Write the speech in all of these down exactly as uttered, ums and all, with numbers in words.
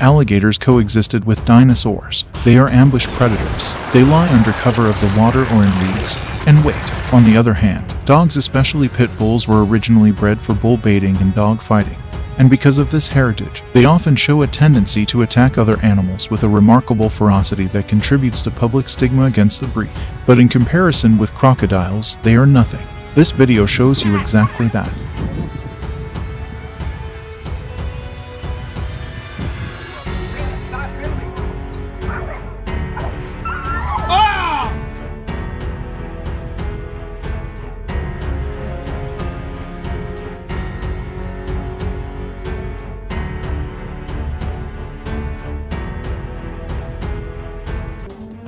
alligators coexisted with dinosaurs. They are ambush predators. They lie under cover of the water or in weeds and wait. On the other hand, dogs, especially pit bulls, were originally bred for bull baiting and dog fighting. And because of this heritage, they often show a tendency to attack other animals with a remarkable ferocity that contributes to public stigma against the breed. But in comparison with crocodiles, they are nothing. This video shows you exactly that.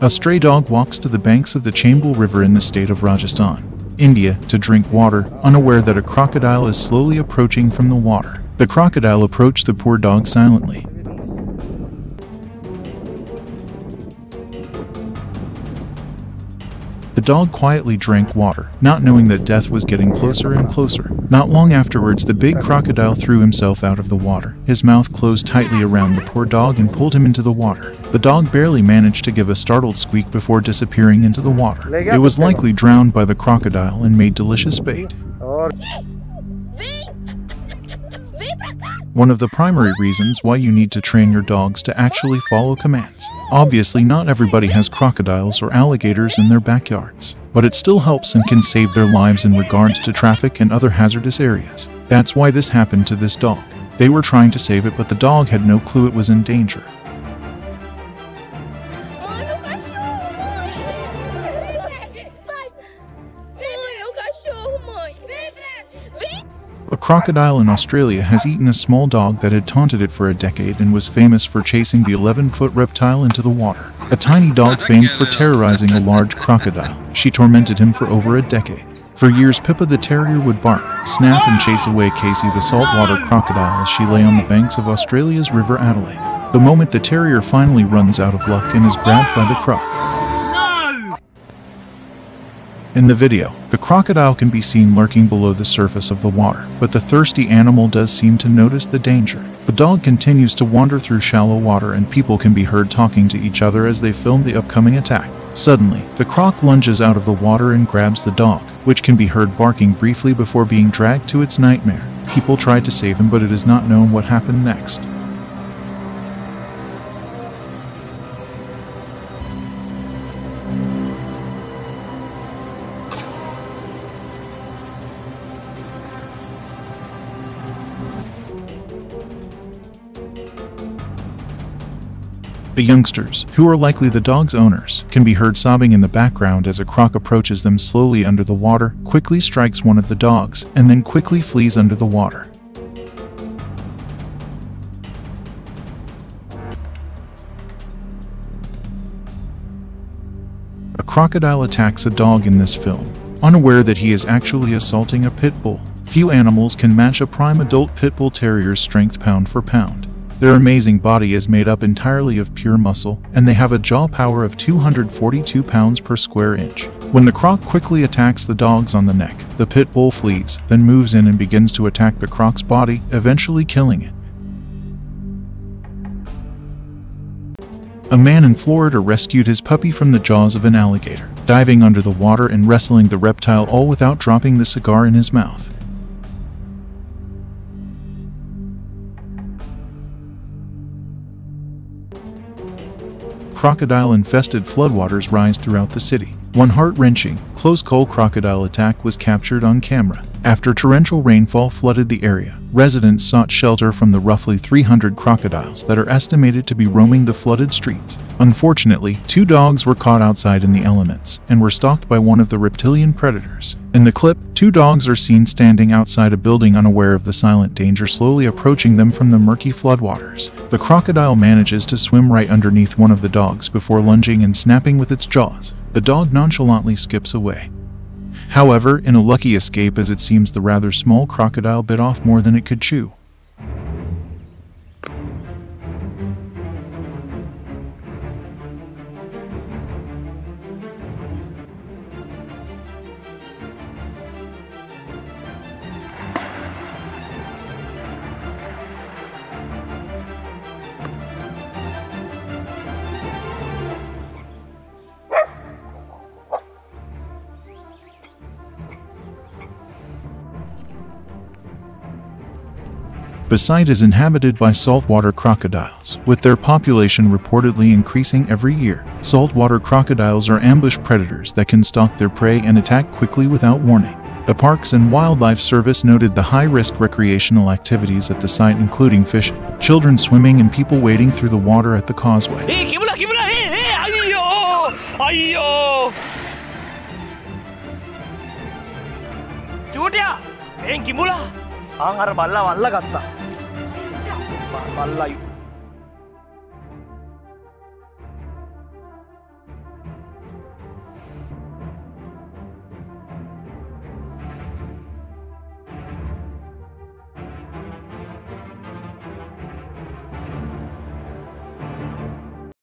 A stray dog walks to the banks of the Chambal River in the state of Rajasthan, India, to drink water, unaware that a crocodile is slowly approaching from the water. The crocodile approached the poor dog silently. The dog quietly drank water, not knowing that death was getting closer and closer. Not long afterwards, the big crocodile threw himself out of the water. His mouth closed tightly around the poor dog and pulled him into the water. The dog barely managed to give a startled squeak before disappearing into the water. It was likely drowned by the crocodile and made delicious bait. One of the primary reasons why you need to train your dogs to actually follow commands. Obviously, not everybody has crocodiles or alligators in their backyards, but it still helps and can save their lives in regards to traffic and other hazardous areas. That's why this happened to this dog. They were trying to save it, but the dog had no clue it was in danger. A crocodile in Australia has eaten a small dog that had taunted it for a decade and was famous for chasing the eleven-foot reptile into the water. A tiny dog famed for terrorizing a large crocodile. She tormented him for over a decade. For years, Pippa the terrier would bark, snap, and chase away Casey the saltwater crocodile as she lay on the banks of Australia's River Adelaide. The moment the terrier finally runs out of luck and is grabbed by the croc. In the video, the crocodile can be seen lurking below the surface of the water, but the thirsty animal does seem to notice the danger. The dog continues to wander through shallow water and people can be heard talking to each other as they film the upcoming attack. Suddenly, the croc lunges out of the water and grabs the dog, which can be heard barking briefly before being dragged to its nightmare. People tried to save him, but it is not known what happened next. The youngsters, who are likely the dog's owners, can be heard sobbing in the background as a croc approaches them slowly under the water, quickly strikes one of the dogs, and then quickly flees under the water. A crocodile attacks a dog in this film, unaware that he is actually assaulting a pit bull. Few animals can match a prime adult pit bull terrier's strength pound for pound. Their amazing body is made up entirely of pure muscle, and they have a jaw power of two hundred forty-two pounds per square inch. When the croc quickly attacks the dogs on the neck, the pit bull flees, then moves in and begins to attack the croc's body, eventually killing it. A man in Florida rescued his puppy from the jaws of an alligator, diving under the water and wrestling the reptile, all without dropping the cigar in his mouth. Crocodile-infested floodwaters rise throughout the city. One heart-wrenching, close-call crocodile attack was captured on camera. After torrential rainfall flooded the area, residents sought shelter from the roughly three hundred crocodiles that are estimated to be roaming the flooded streets. Unfortunately, two dogs were caught outside in the elements and were stalked by one of the reptilian predators. In the clip, two dogs are seen standing outside a building, unaware of the silent danger slowly approaching them from the murky floodwaters. The crocodile manages to swim right underneath one of the dogs before lunging and snapping with its jaws. The dog nonchalantly skips away. However, in a lucky escape, as it seems the rather small crocodile bit off more than it could chew. The site is inhabited by saltwater crocodiles, with their population reportedly increasing every year. Saltwater crocodiles are ambush predators that can stalk their prey and attack quickly without warning. The Parks and Wildlife Service noted the high-risk recreational activities at the site, including fishing, children swimming, and people wading through the water at the causeway. Hey, Kimula! Angar balla balla katta. Balla